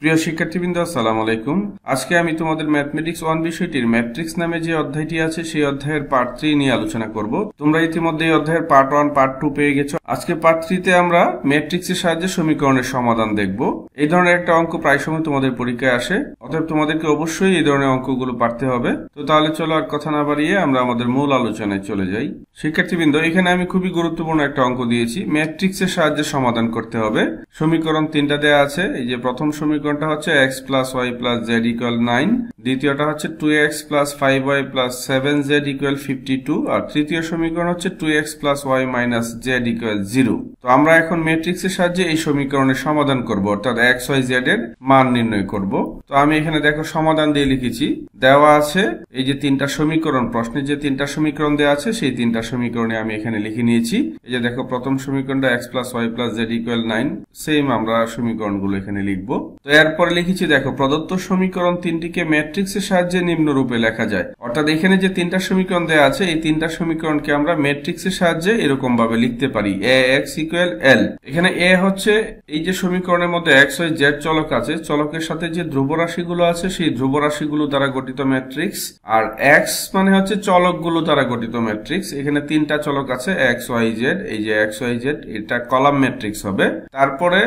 প্রিয় শিক্ষার্থীবৃন্দ আসসালামু আলাইকুম। আজকে আমি তোমাদের ম্যাথমেটিক্স 1 বিষয়টির ম্যাট্রিক্স নামে যে অধ্যায়টি আছে সেই অধ্যায়ের পার্ট 3 নিয়ে আলোচনা করব। তোমরা ইতিমধ্যে এই অধ্যায়ের পার্ট 1 পার্ট 2 পেয়ে গেছো। আজকে পার্ট 3 তে আমরা ম্যাট্রিক্সের সাহায্যে সমীকরণের সমাধান দেখব। এই ধরনের একটা অঙ্ক প্রায় সময় তোমাদের পরীক্ষায় আসে, অতএব তোমাদেরকে অবশ্যই এই ধরনের অঙ্কগুলো পারতে হবে। তো তাহলে চলো আর কথা না বাড়িয়ে আমরা আমাদের মূল আলোচনায় চলে যাই। শিক্ষার্থীবৃন্দ, এখানে আমি খুবই গুরুত্বপূর্ণ একটা অঙ্ক দিয়েছি, ম্যাট্রিক্সের সাহায্যে সমাধান করতে হবে। সমীকরণ তিনটা দেয়া আছে। এই যে প্রথম সমীকরণ হচ্ছে x plus y plus z equal 9, দ্বিতীয়টা হচ্ছে 2x plus 5y plus 7z equal 52, আর তৃতীয় সমীকরণ হচ্ছে 2x plus y minus z equal 0। তো আমরা এখন ম্যাট্রিক্সের সাহায্যে এই সমীকরণের সমাধান করব, অর্থাৎ x y z এর মান নির্ণয় করব। তো আমি এখানে দেখো সমাধান দিয়ে লিখেছি। দেওয়া আছে এই যে তিনটা সমীকরণ, প্রশ্নে যে তিনটা সমীকরণ দেওয়া আছে সেই তিনটা সমীকরণে আমি এখানে লিখে নিয়েছি। এই যে দেখো প্রথম সমীকরণটা x plus y plus z equal 9, same আমরা সমীকরণগুলো এখানে লিখব। তো এরপর লিখেছি দেখো প্রদত্ত সমীকরণ তিনটিকে ম্যাট্রিক্সের সাহায্যে নিম্নরূপে লেখা যায়, অর্থাৎ এখানে যে তিনটা সমীকরণ দেয়া আছে এই তিনটা সমীকরণকে আমরা ম্যাট্রিক্সের সাহায্যে এরকম ভাবে লিখতে পারি। ax = l, এখানে a হচ্ছে এই যে সমীকরণের মধ্যে x y z চলক আছে, চলকের সাথে যে ধ্রুব রাশিগুলো আছে সেই ধ্রুব রাশিগুলো দ্বারা গঠিত ম্যাট্রিক্স, আর x মানে হচ্ছে চলকগুলো দ্বারা গঠিত ম্যাট্রিক্স। এখানে তিনটা চলক আছে x y z, এই যে x y z এটা কলাম ম্যাট্রিক্স হবে। তারপরে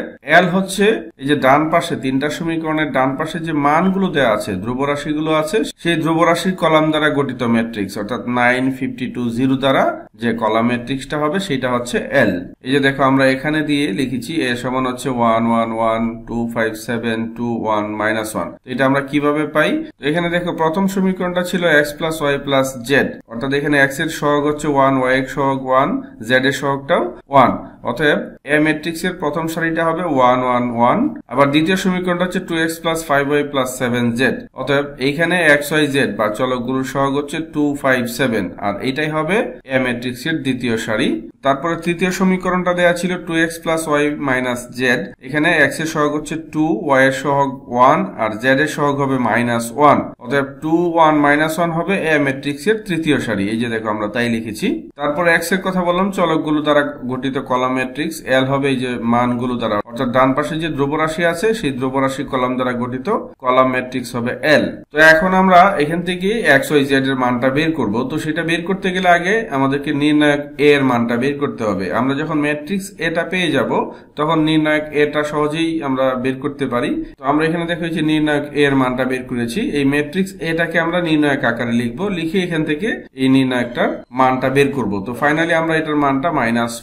l হচ্ছে এই যে ডান পাশে তিনটা সমীকরণের ডান পাশে যে মানগুলো দেয়া আছে, ধ্রুবরাশিগুলো আছে সেই ধ্রুবরাশির কলাম দ্বারা গঠিত ম্যাট্রিক্স, অর্থাৎ 9, 52, 0 দ্বারা যে কলাম ম্যাট্রিক্সটা হবে সেটা হচ্ছে l। এই যে দেখো আমরা এখানে দিয়ে লিখেছি a সমান হচ্ছে 1, 1, 1, 2, 5, 7, 2, 1, -1। এটা আমরা কিভাবে পাই? তো এখানে দেখো প্রথম সমীকরণটা ছিল x plus y plus z, অর্থাৎ এখানে x এর সহগ হচ্ছে 1, y এর সহগ 1, z এর সহগটাও 1, অতএব a ম্যাট্রিক্সের প্রথম সারিটা হবে 1, 1, 1। আবার দ্বিতীয় সমীকরণটা হচ্ছে 2x plus 5y plus 7z, অতএব এইখানে xyz বা চলকগুলোর সহগ হচ্ছে 2, 5, 7, আর এটাই হবে a ম্যাট্রিক্সের দ্বিতীয় সারি। তারপরে তৃতীয় সমীকরণটা দেয়া ছিল 2x plus y minus z, এখানে x এর সহগ হচ্ছে 2, y এর সহগ 1, আর z এর সহগ হবে -1, অতএব 2, 1, -1 হবে a ম্যাট্রিক্সের তৃতীয় সারি। এই যে দেখো আমরা তাই লিখেছি। তারপর x এর কথা বললাম, চলকগুলো দ্বারা গঠিত কলাম ম্যাট্রিক্স, l হবে এই যে মানগুলো দ্বারা, অর্থাৎ ডান পাশে যে ধ্রুবরাশি আছে সেই ধ্রুবরাশি কলাম দ্বারা গঠিত কলাম ম্যাট্রিক্স হবে l। তো এখন আমরা এখান থেকে x y z এর মানটা বের করব। তো সেটা বের করতে গেলে আগে আমাদেরকে নির্ণায়ক a এর মানটা বের করতে হবে। আমরা যখন ম্যাট্রিক্স এটা পেয়ে যাব তখন নির্ণায়ক এটা সহজেই আমরা বের করতে পারি। তো আমরা এখানে দেখেছি নির্ণায়ক a এর মানটা বের করেছি। এই ম্যাট্রিক্স এটাকে আমরা নির্ণায়ক আকারে লিখব, লিখে এখান থেকে এই নির্ণায়কটার মানটা বের করব। তো ফাইনালি আমরা এটার মানটা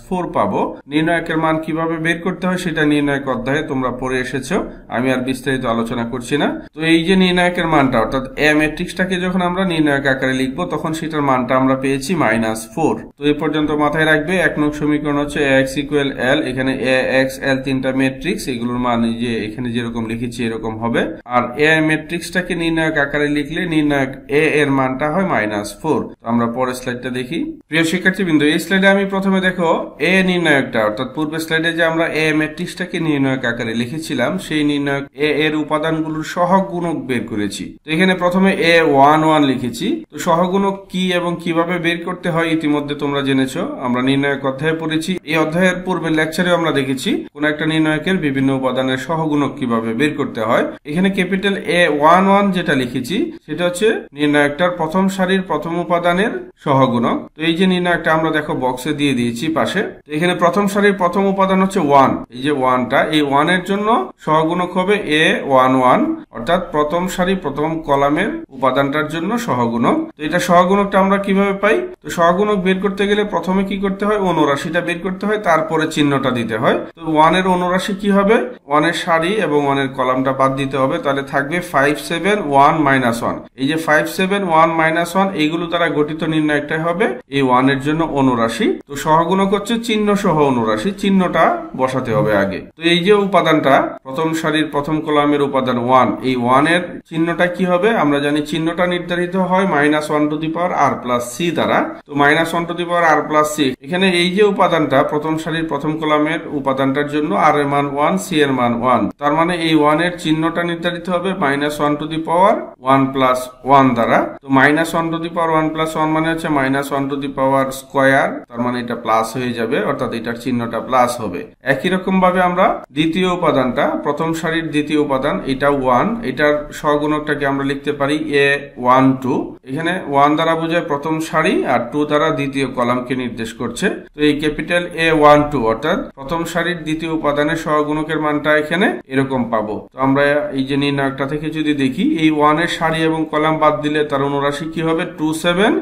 -4 পাবো। নির্ণায়কের মান কিভাবে বের করতে হয় সেটা নির্ণায়ক অধ্যায়ে তোমরা পড়ে এসেছো, আমি আর বিস্তারিত আলোচনা করছি না। তো এই যে নির্ণায়কের মানটা, অর্থাৎ a ম্যাট্রিক্সটাকে যখন আমরা নির্ণায়ক আকারে লিখব তখন সেটার মানটা আমরা পেয়েছি -4। তো এই পর্যন্ত মাথায় রাখবে। এক নং সমীকরণ হচ্ছে ax equal l, এখানে a x l তিনটা ম্যাট্রিক্স, এগুলোর মান যে এখানে যেরকম লিখেছি এরকম হবে। আর a ম্যাট্রিক্সটাকে নির্ণায়ক আকারে লিখলে নির্ণায়ক a এর মানটা হয় -4। আমরা পরের স্লাইডটা দেখি। প্রিয় শিক্ষার্থীবৃন্দ, এই স্লাইডে আমি প্রথমে দেখো a নির্ণায়কটা, অর্থাৎ পূর্বের স্লাইডে যে আমরা a ম্যাট্রিক্সটাকে নির্ণায়ক আকারে লিখেছিলাম সেই নির্ণায়ক a এর উপাদানগুলোর সহগুণক বের করেছি। তো এখানে প্রথমে a 1, 1 লিখেছি। তো সহগুণক কি এবং কিভাবে বের করতে হয় ইতিমধ্যে তোমরা জেনেছো, আমরা নির্ণায়ক অধ্যায়ে পড়েছি। এই অধ্যায়ের পূর্বের লেকচারে আমরা দেখেছি কোন একটা নির্ণায়কের বিভিন্ন উপাদানের সহগুণক কিভাবে বের করতে হয়। এখানে ক্যাপিটাল A 1, 1 যেটা লিখেছি সেটা হচ্ছে নির্ণায়কটার প্রথম সারির প্রথম উপাদানের সহগুণক। তো এই যে নির্ণায়কটা আমরা দেখো বক্সে দিয়ে দিয়েছি পাশে। তো এখানে প্রথম সারির প্রথম উপাদান হচ্ছে 1, এই যে 1টা, এই 1 এর জন্য সহগুণক হবে A 1, 1, অর্থাৎ প্রথম সারি প্রথম কলামের উপাদানটার জন্য সহগুণক। তো এটা সহগুণকটা আমরা কিভাবে পাই? তো সহগুণক বের করতে গেলে প্রথমে কি করতে হয়? অনুরাশিটা বের করতে হয়, তারপরে চিহ্নটা দিতে হয়। তো 1 এর অনুরাশি কি হবে? 1 এর সারি এবং 1 এর কলামটা বাদ দিতে হবে, তাহলে থাকবে 5, 7, 1, -1। এই যে 5, 7, 1, -1 এইগুলো দ্বারা গঠিত নির্ণায়কটাই হবে এই 1 এর জন্য অনুরাশি। তো সহগুণক হচ্ছে চিহ্ন সহ অনুরাশি, চিহ্নটা বসাতে হবে আগে। তো এই যে উপাদানটা প্রথম সারির প্রথম কলামের উপাদান 1, এই 1 এর চিহ্নটা চিহ্নটা কি হবে আমরা জানি চিহ্নটা নির্ধারিত হয় -1 to the power r + c দ্বারা। তো -1 to the power r + c এখানে এই যে উপাদানটা প্রথম সারির প্রথম কলামের উপাদানটার জন্য r এর মান 1 c এর মান 1 তার মানে এই 1 এর চিহ্নটা নির্ধারিত হবে -1 টু দি পাওয়ার 1 + 1 দ্বারা। তো -1 টু দি পাওয়ার 1 + 1 মানে হচ্ছে -1 টু দি পাওয়ার স্কয়ার তার মানে এটা প্লাস হয়ে যাবে অর্থাৎ এটার চিহ্নটা প্লাস হবে। একই রকম ভাবে আমরা দ্বিতীয় উপাদানটা প্রথম সারির দ্বিতীয় উপাদান এটা 1 এটার সহগুণকটাকে আমরা লিখতে পারি a12 এখানে 1 দ্বারা বোঝায় প্রথম সারি আর 2 দ্বারা দ্বিতীয় কলামকে নির্দেশ করছে। তো এই ক্যাপিটাল a12 অর্থাৎ প্রথম সারির দ্বিতীয় উপাদানের সহগুণকের মানটা এখানে এরকম পাবো। তো আমরা এই যে নির্ণয়টা থেকে যদি দেখি এই 1 এর সারি এবং কলাম বাদ দিলে তার অনুরাশি কি হবে 272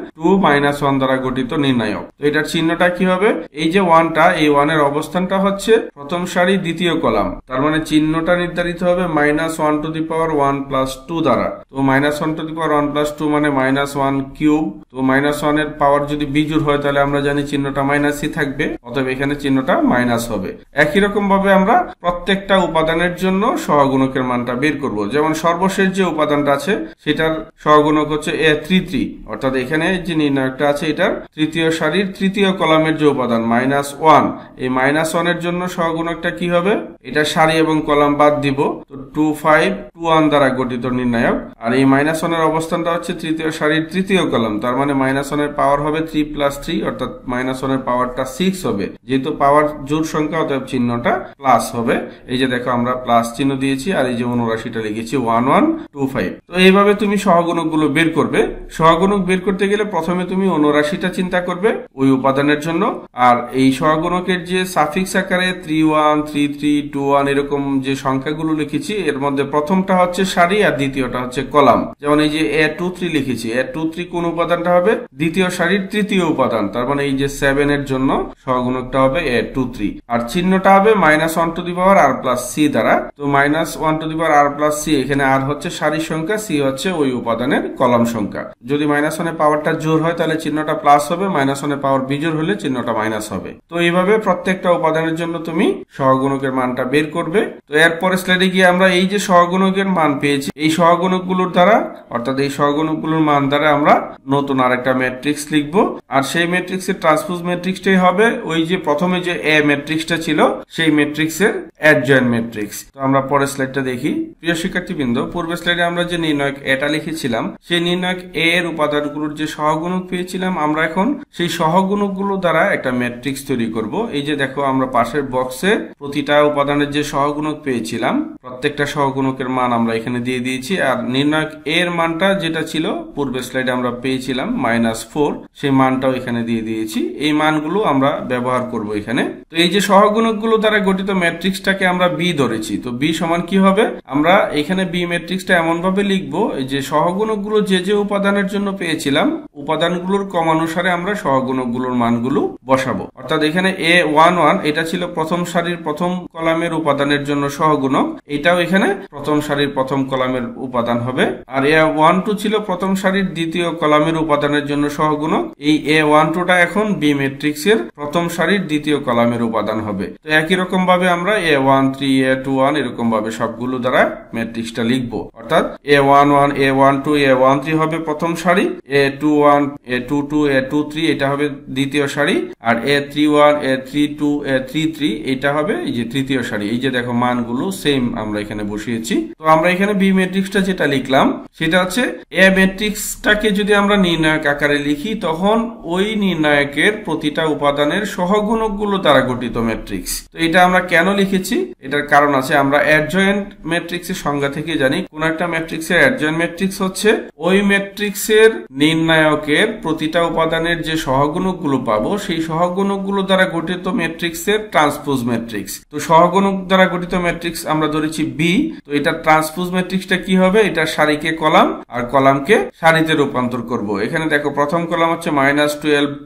-1 দ্বারা গঠিত নির্ণায়ক। তো এটার চিহ্নটা কি হবে এই যে 1টা এই 1 এর অবস্থানটা হচ্ছে প্রথম সারি দ্বিতীয় কলাম তার মানে চিহ্নটা নির্ধারিত হবে -1 টু দি পাওয়ার 1 + 2 দ্বারা। তো -1 টু দি পাওয়ার 1 + 2 মানে -1 কিউব। তো -1 এর পাওয়ার যদি বিজোড় হয় তাহলে আমরা জানি চিহ্নটা -ই থাকবে অতএব এখানে চিহ্নটা মাইনাস হবে। একই রকম ভাবে আমরা প্রত্যেকটা উপাদানের জন্য সহগুণকের মানটা বের করব। যেমন সর্বশেষ যে উপাদানটা আছে সেটার সহগুণক হচ্ছে a33 অর্থাৎ এখানে যে নির্ণায়কটা আছে এটার তৃতীয় সারির তৃতীয় কলামের যে উপাদান -1 এই -1 এর জন্য সহগুণকটা কি হবে এটা সারি এবং কলাম বাদ দিব তো 2521 দ্বারা গঠিত নির্ণায়ক আর এই -1 এর অবস্থানটা হচ্ছে তৃতীয় সারির তৃতীয় কলাম তার মানে -1 এর পাওয়ার হবে 3 + 3 অর্থাৎ -1 এর পাওয়ারটা 6 হবে যেহেতু পাওয়ার জোড় সংখ্যা অতএব চিহ্নটা প্লাস হবে। এই যে দেখো আমরা প্লাস চিহ্ন দিয়েছি আর এই যে অনুরাশিটা লিখেছি 1125। তো এইভাবে তুমি সহগুণকগুলো বের করবে। সহগুণক বের করতে গেলে প্রথমে তুমি অনুরাশিটা চিন্তা করবে ওই উপাদানের জন্য আর এই সহগুণকের যে সাফিক্স আকারে 31 33 21 এরকম যে সংখ্যাগুলো লিখেছি এর মধ্যে প্রথমটা হচ্ছে সারি আর দ্বিতীয়টা হচ্ছে কলাম। যেমন এই যে a23 লিখেছি a23 কোন উপাদানটা হবে দ্বিতীয় সারির তৃতীয় উপাদান তার মানে এই যে 7 এর জন্য সহগুণকটা হবে a23 আর চিহ্নটা হবে -1 to the power r + c দ্বারা। তো -1 to the power r + c এখানে r হচ্ছে সারির সংখ্যা c হচ্ছে ওই উপাদানের কলাম সংখ্যা। যদি -1 এর পাওয়ারটা জোড় হয় তাহলে চিহ্নটা প্লাস হবে -1 এর পাওয়ার বিজোড় হলে চিহ্নটা মাইনাস হবে। তো এইভাবে প্রত্যেকটা উপাদানের জন্য তুমি সহগুণকের মানটা বের করবে। তো এরপরে স্লাইডে গিয়ে আমরা এই যে সহগুণকের মান পেয়েছি এই সহগুণকগুলোর দ্বারা অর্থাৎ এই সহগুণকগুলোর মান দ্বারা আমরা নতুন আরেকটা ম্যাট্রিক্স লিখব আর সেই ম্যাট্রিক্সের ট্রান্সপোজ ম্যাট্রিক্সটাই হবে ওই যে প্রথমে যে এ ম্যাট্রিক্সটা ছিল সেই ম্যাট্রিক্সের অ্যাডজয়েন্ট ম্যাট্রিক্স। তো আমরা পরের স্লাইডটা দেখি। প্রিয় শিক্ষার্থীবৃন্দ পূর্বের স্লাইডে আমরা যে নির্ণয়ক এটা লিখেছিলাম সেই নির্ণয়ক এ এর উপাদানগুলোর যে সহগুণক পেয়েছিলাম আমরা এখন সেই সহগুণকগুলো দ্বারা একটা ম্যাট্রিক্স তৈরি করব। এই যে দেখো আমরা পাশের বক্সে প্রতিটা উপাদানের যে সহগুণক পেয়েছিলাম প্রত্যেকটা সহগুণকের মান আমরা এখানে দিয়ে দিয়েছি আর নির্ণায়ক এর মানটা যেটা ছিল পূর্বের স্লাইডে আমরা পেয়েছিলাম -4 সেই মানটাও এখানে দিয়ে দিয়েছি। এই মানগুলো আমরা ব্যবহার করব এখানে। তো এই যে সহগুণকগুলো দ্বারা গঠিত ম্যাট্রিক্সটাকে আমরা b ধরেছি। তো b সমান কি হবে আমরা এখানে b ম্যাট্রিক্সটা এমন ভাবে লিখব যে সহগুণকগুলো যে যে উপাদানের জন্য পেয়েছিলাম উপাদানগুলোর ক্রমানুসারে আমরা সহগুণকগুলোর মানগুলো বসাবো। অর্থাৎ এখানে a11 এটা ছিল প্রথম সারির প্রথম কলামের উপাদানের জন্য সহগুণক এটাও এখানে প্রথম সারির প্রথম কলামের উপাদান হবে আর a12 ছিল প্রথম সারির দ্বিতীয় কলামের উপাদানের জন্য সহগুণক এই a12টা এখন b ম্যাট্রিক্সের প্রথম সারির দ্বিতীয় কলামের উপাদান হবে। তো একই রকম ভাবে আমরা a13 a21 এরকম ভাবে সবগুলো দ্বারা ম্যাট্রিক্সটা লিখবো অর্থাৎ a11 a12 a13 হবে প্রথম সারি a21 a22 a23 এটা হবে দ্বিতীয় সারি আর a31 a32 a33 এটা হবে এই যে তৃতীয় সারি। এই যে দেখো মানগুলো সেম আমরা এখানে বসিয়েছি। তো আমরা এখানে b ম্যাট্রিক্সটা যেটা লিখলাম সেটা হচ্ছে a ম্যাট্রিক্সটাকে যদি আমরা নির্ণায়ক আকারে লিখি তখন ওই নির্ণায়কের প্রতিটা উপাদানের সহগুণকগুলো দ্বারা গঠিত ম্যাট্রিক্স। তো এটা আমরা কেন লিখেছি এটার কারণ আছে আমরা অ্যাডজয়েন্ট ম্যাট্রিক্সের সংজ্ঞা থেকে জানি কোন একটা ম্যাট্রিক্সের অ্যাডজয়েন্ট ম্যাট্রিক্স হচ্ছে ওই ম্যাট্রিক্সের নির্ণায়কের প্রতিটা উপাদানের যে সহগুণকগুলো পাবো সেই সহগুণকগুলো দ্বারা গঠিত ম্যাট্রিক্সের ট্রান্সপোজ ম্যাট্রিক্স। তো সহগুণক দ্বারা গঠিত ম্যাট্রিক্স আমরা ধরেছি b। তো এটা ট্রান্সপোজ ম্যাট্রিক্সটা কি হবে এটা সারিকে কলাম আর কলামকে সারিতে রূপান্তর করব। এখানে দেখো প্রথম কলাম হচ্ছে -12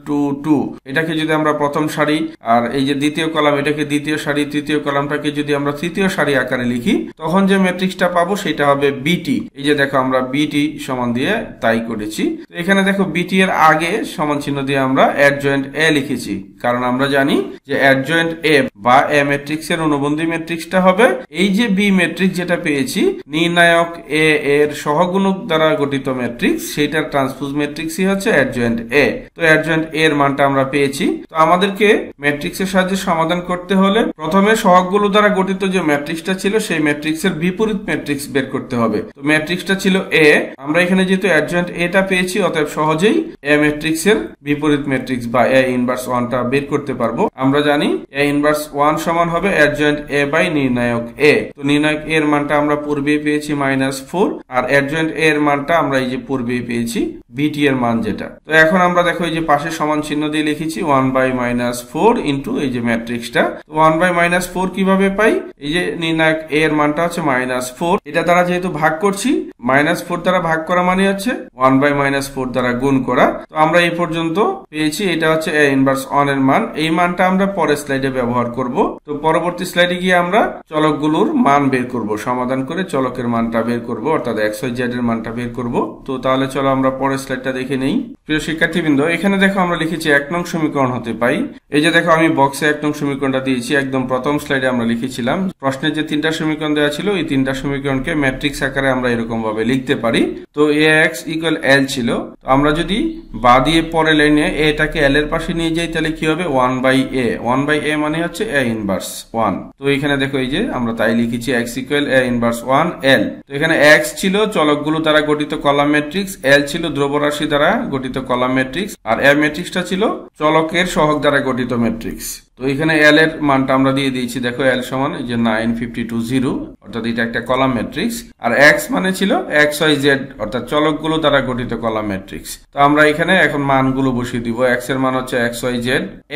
to 2 এটাকে যদি আমরা প্রথম সারি আর এই যে দ্বিতীয় কলাম এটাকে দ্বিতীয় সারি তৃতীয় কলামটাকে যদি আমরা তৃতীয় সারি আকারে লিখি তখন যে ম্যাট্রিক্সটা পাবো সেটা হবে bt। এই যে দেখো আমরা bt সমান দিয়ে তাই করেছি। তো এখানে দেখো bt এর আগে সমান চিহ্ন দিয়ে আমরা অ্যাডজয়েন্ট a লিখেছি কারণ আমরা জানি যে অ্যাডজয়েন্ট a বা a ম্যাট্রিক্সের অনুবন্ধী ম্যাট্রিক্সটা হবে এই যে b ম্যাট্রিক্স যেটা পেয়েছি নির্ণায়ক a एर सहगुणक द्वारा गठित मैट्रिक्स सेटार ट्रांसपोज मैट्रिक्स ही होच्छे एडजॉइंट ए। तो एडजॉइंट ए एर मानटा आमरा पेয়েছি। तो आमादेरके मैट्रिक्सेर साहाয্যে समाधान करते होले प्रथमे सहगগুলো द्वारा गठित जो मैट्रिक्सটা ছিল সেই ম্যাট্রিক্সের বিপরীত ম্যাট্রিক্স বের করতে হবে। তো ম্যাট্রিক্সটা ছিল A, আমরা এখানে যেহেতু অ্যাডজয়েন্ট A টা পেয়েছি অতএব সহজেই A ম্যাট্রিক্সের বিপরীত ম্যাট্রিক্স বা A ইনভার্স 1 টা বের করতে পারবো। আমরা জানি A ইনভার্স 1 সমান হবে অ্যাডজয়েন্ট A বাই নির্ণায়ক A। তো নির্ণায়ক A এর মানটা আমরা পূর্বে পেয়েছি -4 আর অ্যাডজয়েন্ট A এর মানটা আমরা এই যে পূর্বে পেয়েছি BT এর মান যেটা। তো এখন আমরা দেখো এই যে পাশে সমান চিহ্ন দিয়ে লিখেছি 1 বাই -4 ইনটু এই যে ম্যাট্রিক্সটা। তো 1 বাই -4 কিভাবে পাই? এই যে নির্ণায়ক A এর মানটা হচ্ছে -4, এটা দ্বারা যেহেতু ভাগ করছি -4 দ্বারা ভাগ করা মানে হচ্ছে 1 বাই -4 দ্বারা গুণ করা। তো আমরা এই পর্যন্ত পেয়েছি এটা হচ্ছে A ইনভার্স 1 এর মান। এই মানটা আমরা পরের স্লাইডে ব্যবহার করব। তো পরবর্তী স্লাইডে গিয়ে আমরা চলকগুলোর মান বের করব, সমাধান করে চলকের মানটা বের করব অর্থাৎ x y z এর মানটা বের করব। তো তাহলে চলো আমরা পরের স্লাইডটা দেখে নেই। প্রিয় শিক্ষার্থীবৃন্দ, এখানে দেখো আমরা লিখেছি 1 নং সমীকরণ হতে পাই। এই যে দেখো আমি বক্সে 1 নং সমীকরণটা দিয়েছি, একদম প্রথম স্লাইডে আমরা লিখেছিলাম প্রশ্নে যে 3টা সমীকরণ দেওয়া ছিল এই 3টা সমীকরণকে ম্যাট্রিক্স আকারে আমরা এরকম ভাবে লিখতে পারি। তো ax = l ছিল, তো আমরা যদি বা দিয়ে পরে লাইনে a টাকে l এর পাশে নিয়ে যাই তাহলে কি হবে 1/a। 1/a মানে হচ্ছে a ইনভার্স 1। তো এখানে দেখো এই যে আমরা তাই লিখেছি x = a ইনভার্স 1 l। তো এখানে x ছিল চলকগুলো দ্বারা গঠিত কলাম ম্যাট্রিক্স, l ছিল ধ্রুবরাশি দ্বারা গঠিত কলাম ম্যাট্রিক্স আর a ম্যাট্রিক্সটা ছিল চলকের সহগ দ্বারা গঠিত ম্যাট্রিক্স। তো এখানে l এর মানটা আমরা দিয়ে দিয়েছি, দেখো l সমান যে 9 52 0, অর্থাৎ এটা একটা কলাম ম্যাট্রিক্স। আর x মানে ছিল x y z অর্থাৎ চলকগুলো দ্বারা গঠিত কলাম ম্যাট্রিক্স। তো আমরা এখানে এখন মানগুলো বসিয়ে দিব। x এর মান হচ্ছে x y z,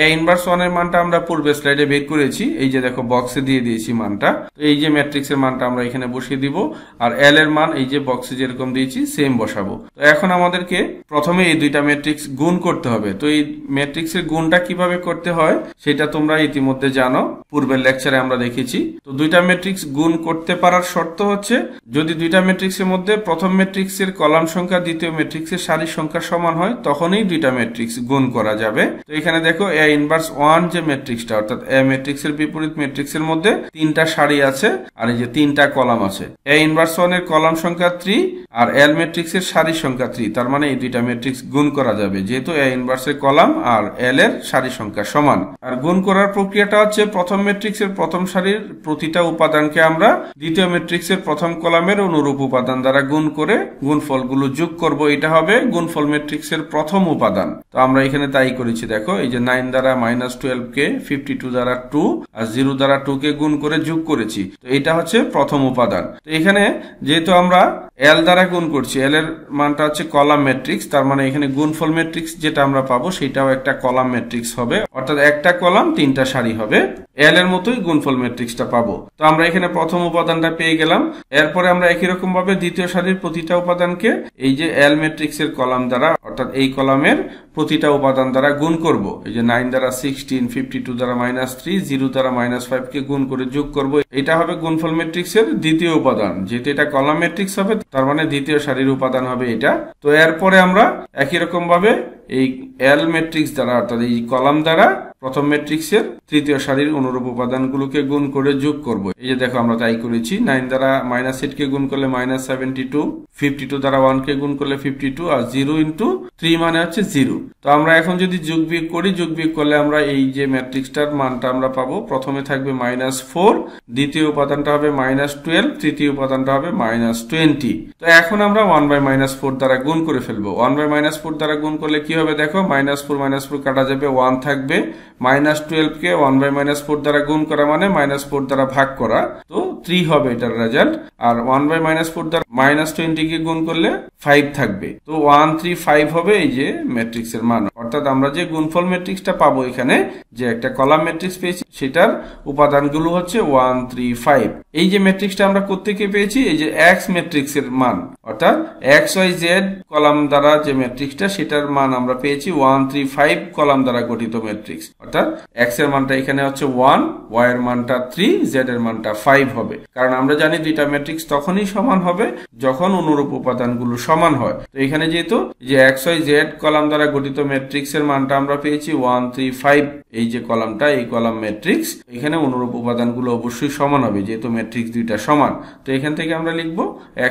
a inverse 1 এর মানটা আমরা পূর্বে স্লাইডে বের করেছি, এই যে দেখো বক্সে দিয়ে দিয়েছি মানটা। তো এই যে ম্যাট্রিক্সের মানটা আমরা এখানে বসিয়ে দিব আর l এর মান এই যে বক্সে যেরকম দিয়েছি সেম বসাবো। তো এখন আমাদেরকে প্রথমে এই দুইটা ম্যাট্রিক্স গুণ করতে হবে। তো এই ম্যাট্রিক্সের গুণটা কিভাবে করতে হয় সেটা তোমরা ইতিমধ্যে জানো, পূর্বের লেকচারে আমরা দেখেছি। তো দুইটা ম্যাট্রিক্স গুণ করতে পারার শর্ত হচ্ছে যদি দুইটা ম্যাট্রিক্সের মধ্যে প্রথম ম্যাট্রিক্সের কলাম সংখ্যা দ্বিতীয় ম্যাট্রিক্সের সারি সংখ্যা সমান হয়, তখনই দুইটা ম্যাট্রিক্স গুণ করা যাবে। তো এখানে দেখো A ইনভার্স 1 যে ম্যাট্রিক্সটা অর্থাৎ A ম্যাট্রিক্সের বিপরীত ম্যাট্রিক্সের মধ্যে 3টা সারি আছে আর এই যে 3টা কলাম আছে। A ইনভার্স 1 এর কলাম সংখ্যা 3 আর L ম্যাট্রিক্সের সারি সংখ্যা 3, তার মানে এই দুইটা ম্যাট্রিক্স গুণ করা যাবে যেহেতু A ইনভার্সের কলাম আর L এর সারি সংখ্যা সমান। আর গুণ করার প্রক্রিয়াটা হচ্ছে প্রথম ম্যাট্রিক্সের প্রথম সারির প্রতিটা উপাদানকে আমরা দ্বিতীয় ম্যাট্রিক্সের প্রথম কলামের অনুরূপ উপাদান দ্বারা গুণ করে গুণফলগুলো যোগ করব, এটা হবে গুণফল ম্যাট্রিক্সের প্রথম উপাদান। তো আমরা এখানে তাই করেছি, দেখো এই যে 9 দ্বারা -12 কে 52 দ্বারা 2 আর 0 দ্বারা 2 কে গুণ করে যোগ করেছি। তো এটা হচ্ছে প্রথম উপাদান। তো এখানে যেহেতু আমরা L দ্বারা গুণ করছি, L এর মানটা হচ্ছে কলাম ম্যাট্রিক্স, তার মানে এখানে গুণফল ম্যাট্রিক্স যেটা আমরা পাবো সেটাও একটা কলাম ম্যাট্রিক্স হবে অর্থাৎ একটা কলাম 3টা সারি হবে, L এর মতোই গুণফল ম্যাট্রিক্সটা পাবো। তো আমরা এখানে প্রথম উপাদানটা পেয়ে গেলাম। এরপরে আমরা একই রকম ভাবে দ্বিতীয় সারির প্রতিটা উপাদানকে এই যে L ম্যাট্রিক্সের কলাম দ্বারা অর্থাৎ এই কলামের প্রতিটা উপাদান দ্বারা গুণ করব। এই যে 9 দ্বারা 16, 52 দ্বারা -3, 0 দ্বারা -5 কে গুণ করে যোগ করব, এটা হবে গুণফল ম্যাট্রিক্সের দ্বিতীয় উপাদান। যেহেতু এটা কলাম ম্যাট্রিক্স হবে তার মানে দ্বিতীয় সারির উপাদান হবে এটা। তো এরপরে আমরা একই রকম ভাবে এই L ম্যাট্রিক্স দ্বারা অর্থাৎ এই কলাম দ্বারা প্রথম ম্যাট্রিক্সের তৃতীয় সারির অনুরূপ উপাদানগুলোকে গুণ করে যোগ করব। এই যে দেখো আমরা তাই করেছি, 9 দ্বারা -8 কে গুণ করলে -72, 52 দ্বারা 1 কে গুণ করলে 52 আর 0 × 3 মানে হচ্ছে 0। তো আমরা এখন যদি যোগ বিয়োগ করি, যোগ বিয়োগ করলে আমরা এই যে ম্যাট্রিক্সটার মানটা আমরা পাবো, প্রথমে থাকবে -4, দ্বিতীয় উপাদানটা হবে -12, তৃতীয় উপাদানটা হবে -20। তো এখন আমরা 1/-4 দ্বারা গুণ করে ফেলবো। 1/-4 দ্বারা গুণ করলে কি হবে দেখো, -4 -4 কাটা যাবে, 1 থাকবে। -12 কে 1/-4 দ্বারা গুণ করা মানে -4 দ্বারা ভাগ করা, তো 3 হবে এটার রেজাল্ট। আর 1/-4 দ্বারা -20 কে গুণ করলে 5 থাকবে, তো 1 3 5 হবে এই যে ম্যাট্রিক্সের মান। অর্থাৎ আমরা যে গুণফল ম্যাট্রিক্সটা পাবো এখানে যে একটা কলাম ম্যাট্রিক্স পেয়েছি সেটার উপাদানগুলো হচ্ছে 1 3 5। এই যে ম্যাট্রিক্সটা আমরা কোত্থেকে পেয়েছি, এই যে x ম্যাট্রিক্সের মান অর্থাৎ x y z কলাম দ্বারা যে ম্যাট্রিক্সটা সেটার মান আমরা পেয়েছি 1 3 5 কলাম দ্বারা গঠিত ম্যাট্রিক্স। অর্থাৎ x এর মানটা এখানে হচ্ছে 1, y এর মানটা 3, z এর মানটা 5 হবে, কারণ আমরা জানি দুইটা ম্যাট্রিক্স তখনই সমান হবে যখন অনুরূপ উপাদানগুলো সমান হয়। তো এখানে যেহেতু যে x y z কলাম দ্বারা গঠিত ম্যাট্রিক্স मैट्रिक्स मानटा पेয়েছি 1, 3, 5 এই কলামটা এই কলাম ম্যাট্রিক্স এখানে অনুরূপ উপাদানগুলো অবশ্যই সমান হবে যেহেতু ম্যাট্রিক্স দুইটা সমান তো এখান থেকে আমরা লিখব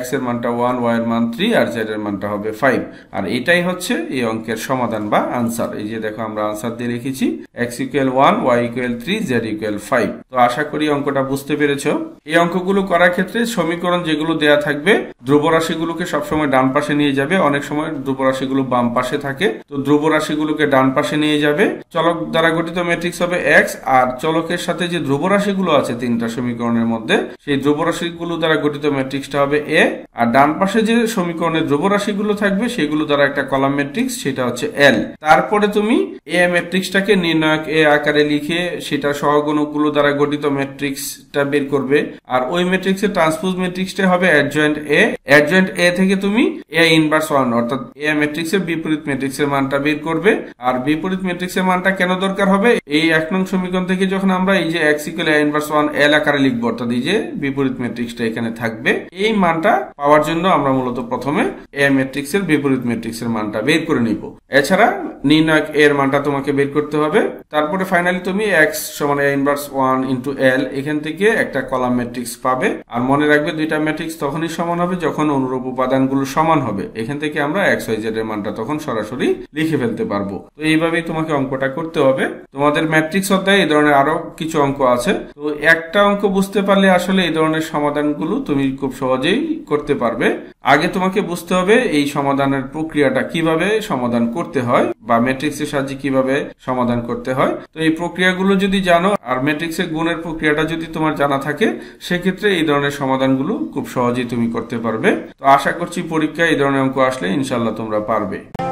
x এর মানটা 1 y এর মান 3 আর z এর মানটা হবে 5 আর এটাই হচ্ছে এই অঙ্কের সমাধান বা आंसर। এই যে দেখো আমরা आंसर দিয়ে লিখেছি x equal 1 y equal 3 z equal 5। তো আশা করি অঙ্কটা বুঝতে পেরেছো। এই অঙ্কগুলো করার ক্ষেত্রে সমীকরণ যেগুলো দেয়া থাকবে ধ্রুব রাশিগুলোকে সব সময় ডান পাশে নিয়ে যাবে, অনেক সময় ধ্রুব রাশিগুলো বাম পাশে থাকে তো ধ্রুব রাশিগুলোকে ডান পাশে নিয়ে যাবে। চলক দ্বারা গঠিত ম্যাট্রিক্স হবে x আর চলকের সাথে যে ধ্রুব রাশিগুলো আছে তিনটা সমীকরণের মধ্যে সেই ধ্রুব রাশিগুলো দ্বারা গঠিত ম্যাট্রিক্সটা হবে a আর ডান পাশে যে সমীকরণের ধ্রুব রাশিগুলো থাকবে সেগুলো দ্বারা একটা কলাম ম্যাট্রিক্স সেটা হচ্ছে l। তারপরে তুমি a ম্যাট্রিক্সটাকে নির্ণায়ক a আকারে লিখে সেটা সহগুণকগুলো দ্বারা গঠিত ম্যাট্রিক্সটা বের করবে আর ওই ম্যাট্রিক্সের ট্রান্সপোজ ম্যাট্রিক্সটা হবে অ্যাডজয়েন্ট a। অ্যাডজয়েন্ট a থেকে তুমি a ইনভার্স 1 অর্থাৎ a ম্যাট্রিক্সের বিপরীত ম্যাট্রিক্সের মানটা বের করবে। আর বিপরীত ম্যাট্রিক্সের মানটা কেন দরকার হবে এই ১ নং সমীকরণ থেকে যখন আমরা এই যে x a ইনভার্স 1 l আকারে লিখব অর্থাৎ এই যে বিপরীত ম্যাট্রিক্সটা এখানে থাকবে এই মানটা পাওয়ার জন্য আমরা মূলত প্রথমে a ম্যাট্রিক্সের বিপরীত ম্যাট্রিক্সের মানটা বের করে নিব। এছাড়া নির্ণায়ক a এর মানটা তোমাকে বের করতে হবে। তারপরে ফাইনালি তুমি x সমান a ইনভার্স 1 × l এখান থেকে একটা কলাম ম্যাট্রিক্স পাবে। আর মনে রাখবে দুইটা ম্যাট্রিক্স তখনই সমান হবে যখন অনুরূপ উপাদানগুলো সমান হবে। এখান থেকে আমরা x y z এর মানটা তখন সরাসরি লিখে ফেলতে পারবো। তো এইভাবেই তোমাকে অঙ্কটা করতে হবে। তোমাদের ম্যাট্রিক্স অধ্যায়ে এই ধরনের আরো কিছু অঙ্ক আছে তো একটা অঙ্ক বুঝতে পারলে আসলে এই ধরনের সমাধানগুলো তুমি খুব সহজেই করতে পারবে। আগে তোমাকে বুঝতে হবে এই সমাধানের প্রক্রিয়াটা কিভাবে সমাধান করতে হয় বা ম্যাট্রিক্সের সাহায্যে কিভাবে সমাধান করতে হয়। তো এই প্রক্রিয়াগুলো যদি জানো আর ম্যাট্রিক্সের গুণের প্রক্রিয়াটা যদি তোমার জানা থাকে সেক্ষেত্রে এই ধরনের সমাধানগুলো খুব সহজেই তুমি করতে পারবে। তো আশা করছি পরীক্ষায় এই ধরনের অঙ্ক আসলে ইনশাল্লাহ তোমরা পারবে।